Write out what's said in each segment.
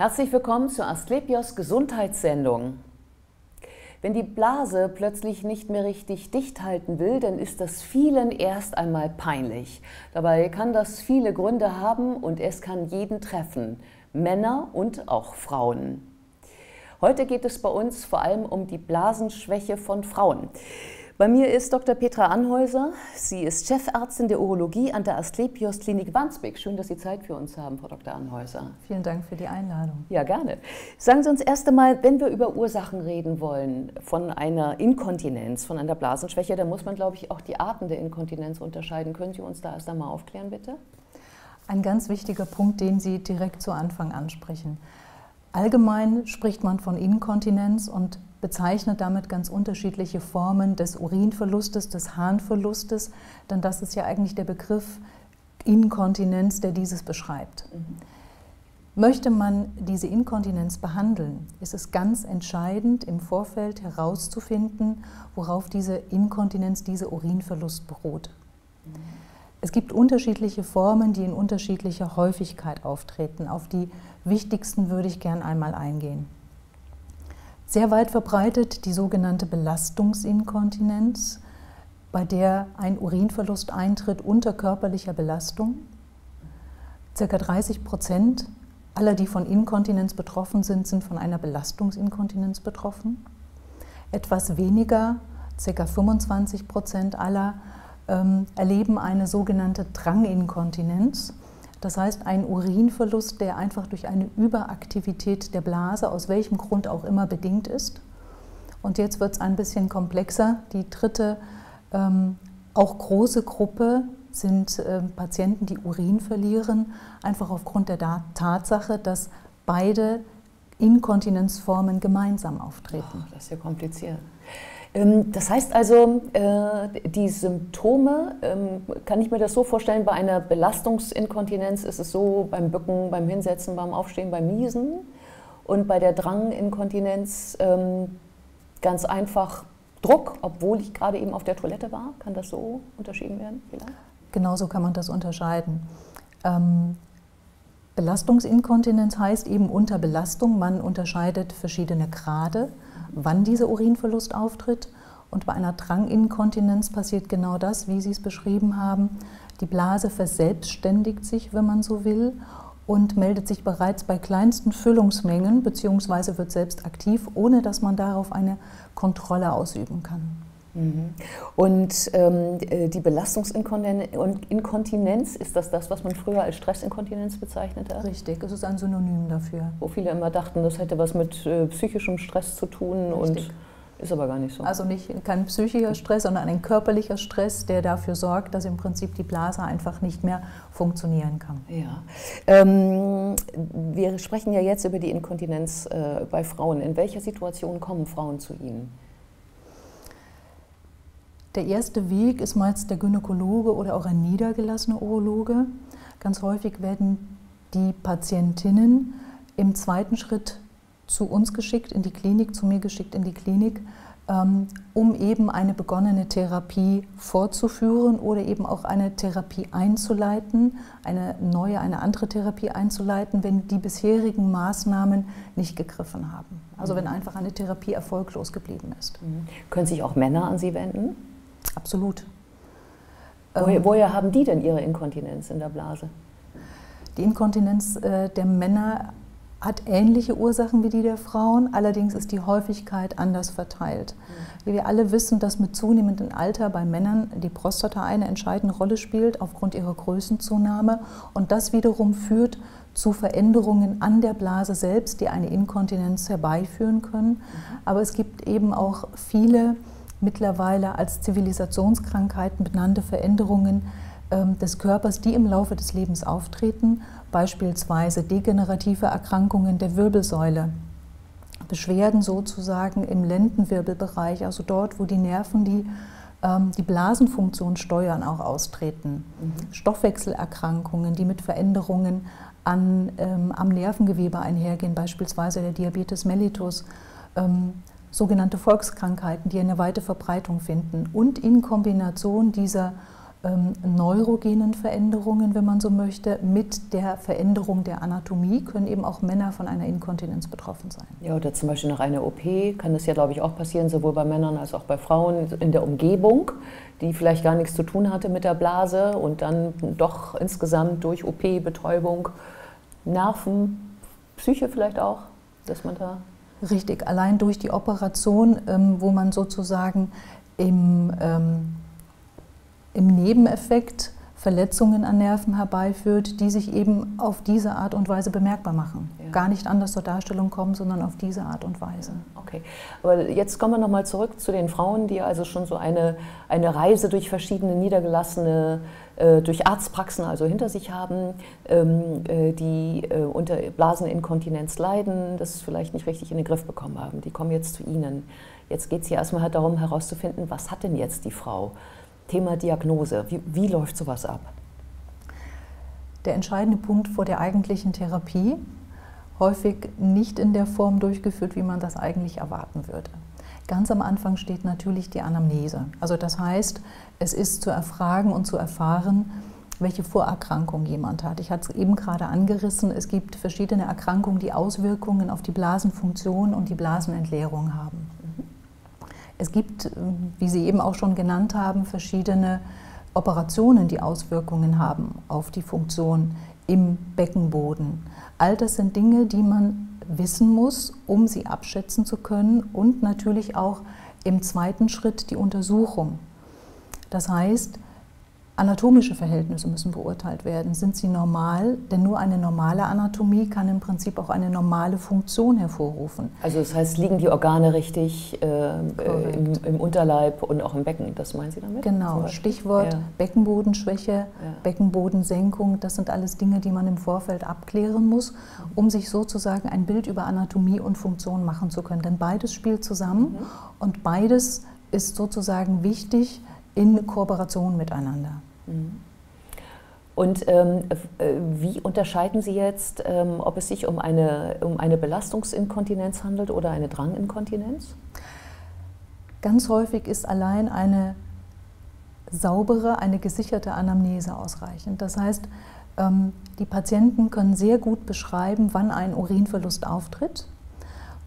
Herzlich willkommen zur Asklepios Gesundheitssendung. Wenn die Blase plötzlich nicht mehr richtig dicht halten will, dann ist das vielen erst einmal peinlich. Dabei kann das viele Gründe haben und es kann jeden treffen, Männer und auch Frauen. Heute geht es bei uns vor allem um die Blasenschwäche von Frauen. Bei mir ist Dr. Petra Anheuser. Sie ist Chefärztin der Urologie an der Asklepios Klinik Wandsbek. Schön, dass Sie Zeit für uns haben, Frau Dr. Anheuser. Vielen Dank für die Einladung. Ja, gerne. Sagen Sie uns erst einmal, wenn wir über Ursachen reden wollen von einer Inkontinenz, von einer Blasenschwäche, dann muss man, glaube ich, auch die Arten der Inkontinenz unterscheiden. Können Sie uns da erst einmal aufklären, bitte? Ein ganz wichtiger Punkt, den Sie direkt zu Anfang ansprechen. Allgemein spricht man von Inkontinenz und bezeichnet damit ganz unterschiedliche Formen des Urinverlustes, des Harnverlustes, denn das ist ja eigentlich der Begriff Inkontinenz, der dieses beschreibt. Möchte man diese Inkontinenz behandeln, ist es ganz entscheidend, im Vorfeld herauszufinden, worauf diese Inkontinenz, dieser Urinverlust beruht. Es gibt unterschiedliche Formen, die in unterschiedlicher Häufigkeit auftreten. Auf die wichtigsten würde ich gern einmal eingehen. Sehr weit verbreitet die sogenannte Belastungsinkontinenz, bei der ein Urinverlust eintritt unter körperlicher Belastung. Circa 30% aller, die von Inkontinenz betroffen sind, sind von einer Belastungsinkontinenz betroffen. Etwas weniger, circa 25% aller, erleben eine sogenannte Dranginkontinenz. Das heißt, ein Urinverlust, der einfach durch eine Überaktivität der Blase, aus welchem Grund auch immer, bedingt ist. Und jetzt wird es ein bisschen komplexer. Die dritte, auch große Gruppe sind Patienten, die Urin verlieren, einfach aufgrund der Tatsache, dass beide Inkontinenzformen gemeinsam auftreten. Oh, das ist ja kompliziert. Das heißt also, die Symptome, kann ich mir das so vorstellen, bei einer Belastungsinkontinenz ist es so, beim Bücken, beim Hinsetzen, beim Aufstehen, beim Niesen, und bei der Dranginkontinenz ganz einfach Druck, obwohl ich gerade eben auf der Toilette war. Kann das so unterschieden werden? Vielleicht? Genauso kann man das unterscheiden. Belastungsinkontinenz heißt eben unter Belastung. Man unterscheidet verschiedene Grade, wann dieser Urinverlust auftritt. Und bei einer Dranginkontinenz passiert genau das, wie Sie es beschrieben haben. Die Blase verselbstständigt sich, wenn man so will, und meldet sich bereits bei kleinsten Füllungsmengen bzw. wird selbst aktiv, ohne dass man darauf eine Kontrolle ausüben kann. Und die Belastungsinkontinenz, ist das, was man früher als Stressinkontinenz bezeichnet hat? Richtig, es ist ein Synonym dafür. Wo viele immer dachten, das hätte was mit psychischem Stress zu tun. Richtig. Und ist aber gar nicht so. Also kein psychischer Stress, sondern ein körperlicher Stress, der dafür sorgt, dass im Prinzip die Blase einfach nicht mehr funktionieren kann. Ja. Wir sprechen ja jetzt über die Inkontinenz bei Frauen. In welcher Situation kommen Frauen zu Ihnen? Der erste Weg ist meist der Gynäkologe oder auch ein niedergelassener Urologe. Ganz häufig werden die Patientinnen im zweiten Schritt zu uns geschickt, in die Klinik, zu mir geschickt in die Klinik, um eben eine begonnene Therapie fortzuführen oder eben auch eine Therapie einzuleiten, eine andere Therapie einzuleiten, wenn die bisherigen Maßnahmen nicht gegriffen haben. Also wenn einfach eine Therapie erfolglos geblieben ist. Können sich auch Männer an Sie wenden? Absolut. Woher haben die denn ihre Inkontinenz in der Blase? Die Inkontinenz der Männer hat ähnliche Ursachen wie die der Frauen, allerdings ist die Häufigkeit anders verteilt. Wie wir alle wissen, dass mit zunehmendem Alter bei Männern die Prostata eine entscheidende Rolle spielt, aufgrund ihrer Größenzunahme. Und das wiederum führt zu Veränderungen an der Blase selbst, die eine Inkontinenz herbeiführen können. Aber es gibt eben auch viele mittlerweile als Zivilisationskrankheiten benannte Veränderungen des Körpers, die im Laufe des Lebens auftreten, beispielsweise degenerative Erkrankungen der Wirbelsäule, Beschwerden sozusagen im Lendenwirbelbereich, also dort, wo die Nerven die Blasenfunktion steuern, auch austreten. Stoffwechselerkrankungen, die mit Veränderungen am Nervengewebe einhergehen, beispielsweise der Diabetes mellitus, sogenannte Volkskrankheiten, die eine weite Verbreitung finden. Und in Kombination dieser neurogenen Veränderungen, wenn man so möchte, mit der Veränderung der Anatomie können eben auch Männer von einer Inkontinenz betroffen sein. Ja, oder zum Beispiel nach einer OP kann das ja, glaube ich, auch passieren, sowohl bei Männern als auch bei Frauen in der Umgebung, die vielleicht gar nichts zu tun hatte mit der Blase und dann doch insgesamt durch OP, Betäubung, Nerven, Psyche vielleicht auch, dass man da... Richtig, allein durch die Operation, wo man sozusagen im Nebeneffekt Verletzungen an Nerven herbeiführt, die sich eben auf diese Art und Weise bemerkbar machen. Ja. Gar nicht anders zur Darstellung kommen, sondern auf diese Art und Weise. Okay, aber jetzt kommen wir nochmal zurück zu den Frauen, die also schon so eine Reise durch verschiedene niedergelassene, durch Arztpraxen also hinter sich haben, die unter Blaseninkontinenz leiden, das vielleicht nicht richtig in den Griff bekommen haben. Die kommen jetzt zu Ihnen. Jetzt geht es hier erstmal halt darum herauszufinden, was hat denn jetzt die Frau? Thema Diagnose. Wie läuft sowas ab? Der entscheidende Punkt vor der eigentlichen Therapie, häufig nicht in der Form durchgeführt, wie man das eigentlich erwarten würde. Ganz am Anfang steht natürlich die Anamnese. Also das heißt, es ist zu erfragen und zu erfahren, welche Vorerkrankung jemand hat. Ich hatte es eben gerade angerissen, es gibt verschiedene Erkrankungen, die Auswirkungen auf die Blasenfunktion und die Blasenentleerung haben. Es gibt, wie Sie eben auch schon genannt haben, verschiedene Operationen, die Auswirkungen haben auf die Funktion im Beckenboden. All das sind Dinge, die man wissen muss, um sie abschätzen zu können und natürlich auch im zweiten Schritt die Untersuchung. Das heißt, anatomische Verhältnisse müssen beurteilt werden. Sind sie normal? Denn nur eine normale Anatomie kann im Prinzip auch eine normale Funktion hervorrufen. Also das heißt, liegen die Organe richtig im Unterleib und auch im Becken? Das meinen Sie damit? Genau, Stichwort ja. Beckenbodenschwäche, ja. Beckenbodensenkung. Das sind alles Dinge, die man im Vorfeld abklären muss, um sich sozusagen ein Bild über Anatomie und Funktion machen zu können. Denn beides spielt zusammen und beides ist sozusagen wichtig in Kooperation miteinander. Und wie unterscheiden Sie jetzt, ob es sich um eine Belastungsinkontinenz handelt oder eine Dranginkontinenz? Ganz häufig ist allein eine saubere, eine gesicherte Anamnese ausreichend. Das heißt, die Patienten können sehr gut beschreiben, wann ein Urinverlust auftritt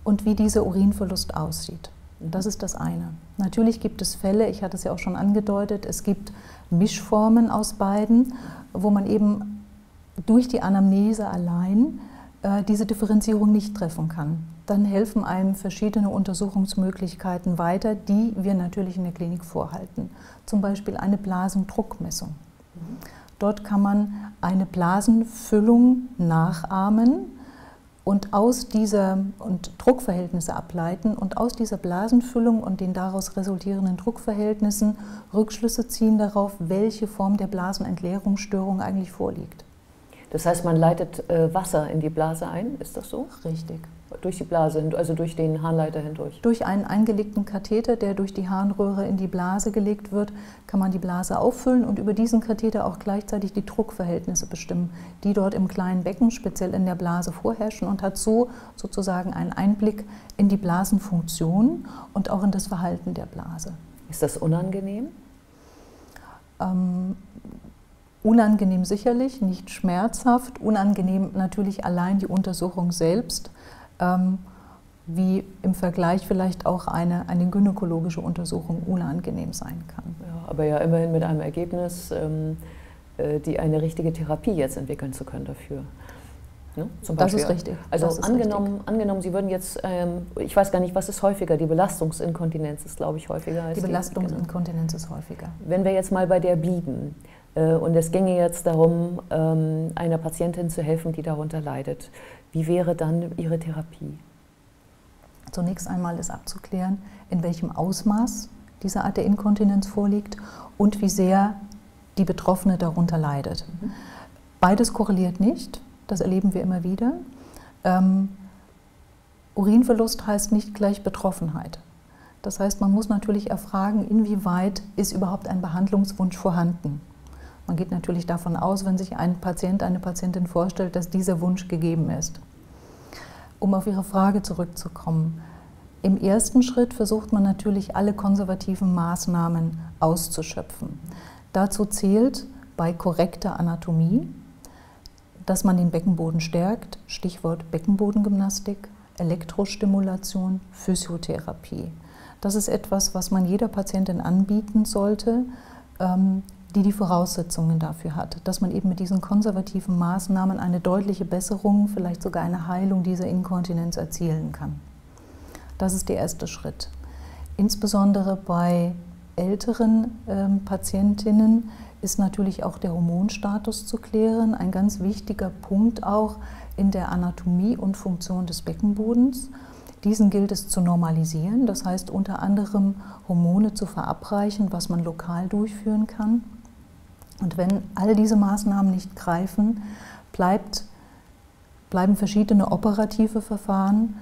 und wie dieser Urinverlust aussieht. Das ist das eine. Natürlich gibt es Fälle, ich hatte es ja auch schon angedeutet, es gibt Mischformen aus beiden, wo man eben durch die Anamnese allein diese Differenzierung nicht treffen kann. Dann helfen einem verschiedene Untersuchungsmöglichkeiten weiter, die wir natürlich in der Klinik vorhalten. Zum Beispiel eine Blasendruckmessung. Dort kann man eine Blasenfüllung nachahmen, und Druckverhältnisse ableiten und aus dieser Blasenfüllung und den daraus resultierenden Druckverhältnissen Rückschlüsse ziehen darauf, welche Form der Blasenentleerungsstörung eigentlich vorliegt. Das heißt, man leitet Wasser in die Blase ein, ist das so? Richtig. Durch die Blase, also durch den Harnleiter hindurch? Durch einen eingelegten Katheter, der durch die Harnröhre in die Blase gelegt wird, kann man die Blase auffüllen und über diesen Katheter auch gleichzeitig die Druckverhältnisse bestimmen, die dort im kleinen Becken, speziell in der Blase, vorherrschen und hat so sozusagen einen Einblick in die Blasenfunktion und auch in das Verhalten der Blase. Ist das unangenehm? Unangenehm sicherlich, nicht schmerzhaft, unangenehm natürlich allein die Untersuchung selbst, wie im Vergleich vielleicht auch eine gynäkologische Untersuchung unangenehm sein kann. Ja, aber ja immerhin mit einem Ergebnis, die eine richtige Therapie jetzt entwickeln zu können dafür. Ne? Zum Beispiel. Das ist richtig. Also das ist angenommen, Sie würden jetzt, ich weiß gar nicht, was ist häufiger? Die Belastungsinkontinenz ist, glaube ich, häufiger. Als die Belastungsinkontinenz ist häufiger. Wenn wir jetzt mal bei der blieben, und es ginge jetzt darum, einer Patientin zu helfen, die darunter leidet. Wie wäre dann Ihre Therapie? Zunächst einmal ist abzuklären, in welchem Ausmaß diese Art der Inkontinenz vorliegt und wie sehr die Betroffene darunter leidet. Beides korreliert nicht, das erleben wir immer wieder. Urinverlust heißt nicht gleich Betroffenheit. Das heißt, man muss natürlich erfragen, inwieweit ist überhaupt ein Behandlungswunsch vorhanden. Man geht natürlich davon aus, wenn sich ein Patient, eine Patientin vorstellt, dass dieser Wunsch gegeben ist. Um auf Ihre Frage zurückzukommen. Im ersten Schritt versucht man natürlich, alle konservativen Maßnahmen auszuschöpfen. Dazu zählt bei korrekter Anatomie, dass man den Beckenboden stärkt, Stichwort Beckenbodengymnastik, Elektrostimulation, Physiotherapie. Das ist etwas, was man jeder Patientin anbieten sollte, die Voraussetzungen dafür hat, dass man eben mit diesen konservativen Maßnahmen eine deutliche Besserung, vielleicht sogar eine Heilung dieser Inkontinenz erzielen kann. Das ist der erste Schritt. Insbesondere bei älteren Patientinnen ist natürlich auch der Hormonstatus zu klären, ein ganz wichtiger Punkt auch in der Anatomie und Funktion des Beckenbodens. Diesen gilt es zu normalisieren, das heißt unter anderem Hormone zu verabreichen, was man lokal durchführen kann. Und wenn all diese Maßnahmen nicht greifen, bleiben verschiedene operative Verfahren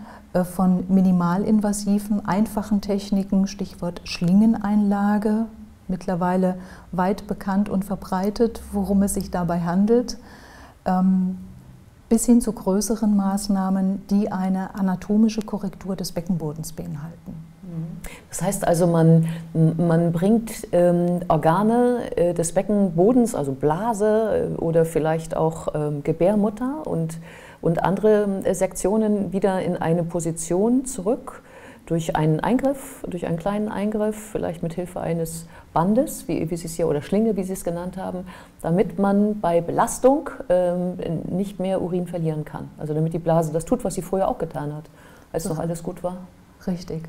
von minimalinvasiven, einfachen Techniken, Stichwort Schlingeneinlage, mittlerweile weit bekannt und verbreitet, worum es sich dabei handelt, bis hin zu größeren Maßnahmen, die eine anatomische Korrektur des Beckenbodens beinhalten. Das heißt also, man bringt Organe des Beckenbodens, also Blase oder vielleicht auch Gebärmutter und andere Sektionen wieder in eine Position zurück durch einen Eingriff, durch einen kleinen Eingriff, vielleicht mit Hilfe eines Bandes, wie Sie es hier, oder Schlinge, wie Sie es genannt haben, damit man bei Belastung nicht mehr Urin verlieren kann. Also damit die Blase das tut, was sie früher auch getan hat, als noch alles gut war. Richtig.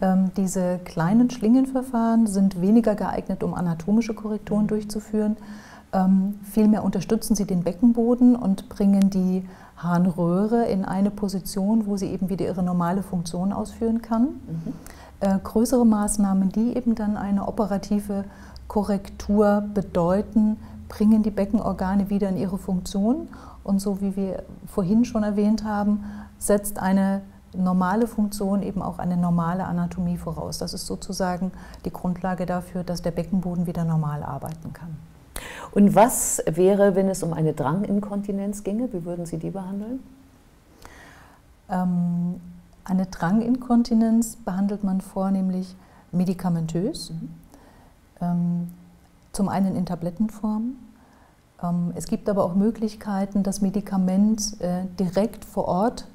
Ja. Diese kleinen Schlingenverfahren sind weniger geeignet, um anatomische Korrekturen durchzuführen. Vielmehr unterstützen sie den Beckenboden und bringen die Harnröhre in eine Position, wo sie eben wieder ihre normale Funktion ausführen kann. Mhm. Größere Maßnahmen, die eben dann eine operative Korrektur bedeuten, bringen die Beckenorgane wieder in ihre Funktion. Und so wie wir vorhin schon erwähnt haben, setzt eine normale Funktion eben auch eine normale Anatomie voraus. Das ist sozusagen die Grundlage dafür, dass der Beckenboden wieder normal arbeiten kann. Und was wäre, wenn es um eine Dranginkontinenz ginge? Wie würden Sie die behandeln? Eine Dranginkontinenz behandelt man vornehmlich medikamentös. Mhm. Zum einen in Tablettenform. Es gibt aber auch Möglichkeiten, das Medikament direkt vor Ort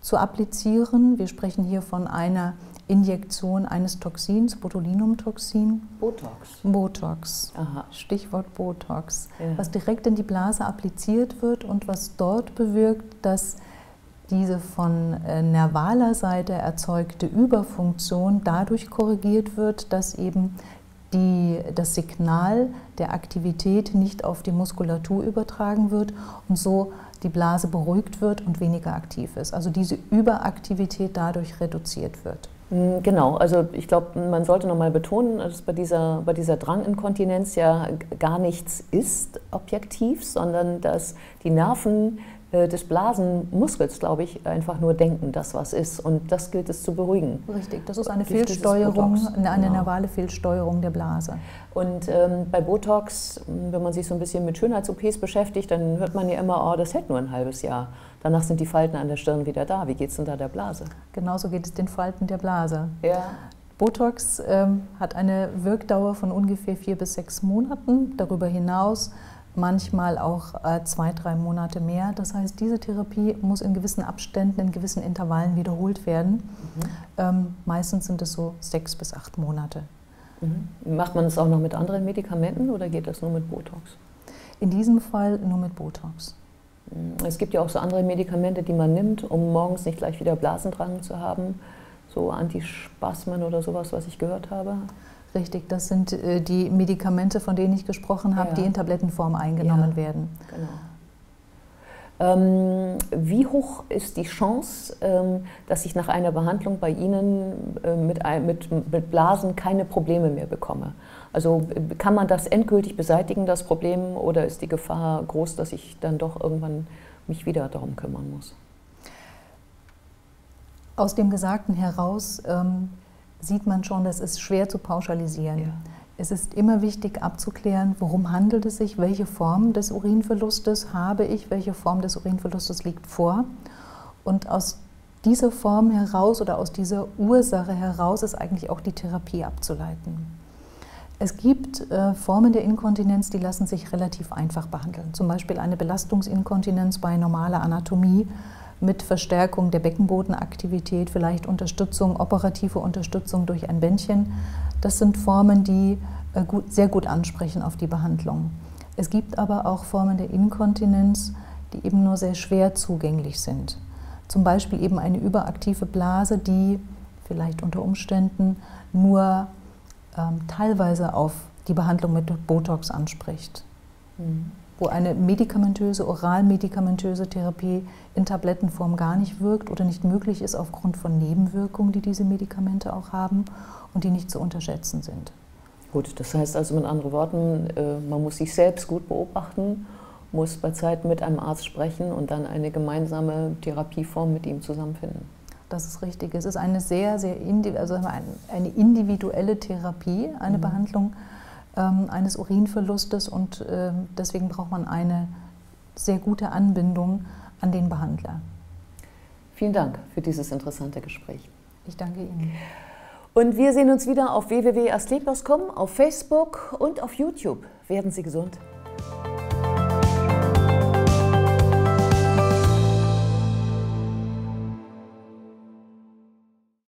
zu applizieren. Wir sprechen hier von einer Injektion eines Toxins, Botulinumtoxin. Botox. Botox. Aha. Stichwort Botox. Ja. Was direkt in die Blase appliziert wird und was dort bewirkt, dass diese von nervaler Seite erzeugte Überfunktion dadurch korrigiert wird, dass eben das Signal der Aktivität nicht auf die Muskulatur übertragen wird und so die Blase beruhigt wird und weniger aktiv ist. Also diese Überaktivität dadurch reduziert wird. Genau, also ich glaube, man sollte nochmal betonen, dass bei dieser Dranginkontinenz ja gar nichts ist objektiv, sondern dass die Nerven des Blasenmuskels, glaube ich, einfach nur denken, dass was ist. Und das gilt es zu beruhigen. Richtig, das ist eine Fehlsteuerung, eine nervale Fehlsteuerung der Blase. Und bei Botox, wenn man sich so ein bisschen mit Schönheits-OPs beschäftigt, dann hört man ja immer, oh, das hält nur ein halbes Jahr. Danach sind die Falten an der Stirn wieder da. Wie geht es denn da der Blase? Genauso geht es den Falten der Blase. Ja. Botox hat eine Wirkdauer von ungefähr 4 bis 6 Monaten. Darüber hinaus manchmal auch 2, 3 Monate mehr. Das heißt, diese Therapie muss in gewissen Abständen, in gewissen Intervallen wiederholt werden. Mhm. Meistens sind es so 6 bis 8 Monate. Mhm. Macht man das auch noch mit anderen Medikamenten oder geht das nur mit Botox? In diesem Fall nur mit Botox. Es gibt ja auch so andere Medikamente, die man nimmt, um morgens nicht gleich wieder Blasendrang zu haben. So Antispasmen oder sowas, was ich gehört habe. Richtig, das sind die Medikamente, von denen ich gesprochen habe, ja, die in Tablettenform eingenommen werden. Genau. Wie hoch ist die Chance, dass ich nach einer Behandlung bei Ihnen mit Blasen keine Probleme mehr bekomme? Also kann man das endgültig beseitigen, das Problem, oder ist die Gefahr groß, dass ich dann doch irgendwann mich wieder darum kümmern muss? Aus dem Gesagten heraus sieht man schon, das ist schwer zu pauschalisieren. Ja. Es ist immer wichtig abzuklären, worum handelt es sich, welche Form des Urinverlustes habe ich, welche Form des Urinverlustes liegt vor. Und aus dieser Form heraus oder aus dieser Ursache heraus ist eigentlich auch die Therapie abzuleiten. Es gibt Formen der Inkontinenz, die lassen sich relativ einfach behandeln. Zum Beispiel eine Belastungsinkontinenz bei normaler Anatomie mit Verstärkung der Beckenbodenaktivität, vielleicht Unterstützung, operative Unterstützung durch ein Bändchen. Das sind Formen, die sehr gut ansprechen auf die Behandlung. Es gibt aber auch Formen der Inkontinenz, die eben nur sehr schwer zugänglich sind. Zum Beispiel eben eine überaktive Blase, die vielleicht unter Umständen nur teilweise auf die Behandlung mit Botox anspricht, wo eine medikamentöse, oralmedikamentöse Therapie in Tablettenform gar nicht wirkt oder nicht möglich ist aufgrund von Nebenwirkungen, die diese Medikamente auch haben und die nicht zu unterschätzen sind. Gut, das heißt also mit anderen Worten, man muss sich selbst gut beobachten, muss bei Zeiten mit einem Arzt sprechen und dann eine gemeinsame Therapieform mit ihm zusammenfinden. Das ist richtig. Es ist eine sehr, sehr individuelle Therapie, eine Behandlung eines Urinverlustes und deswegen braucht man eine sehr gute Anbindung an den Behandler. Vielen Dank für dieses interessante Gespräch. Ich danke Ihnen. Und wir sehen uns wieder auf www.asklepios.com, auf Facebook und auf YouTube. Werden Sie gesund!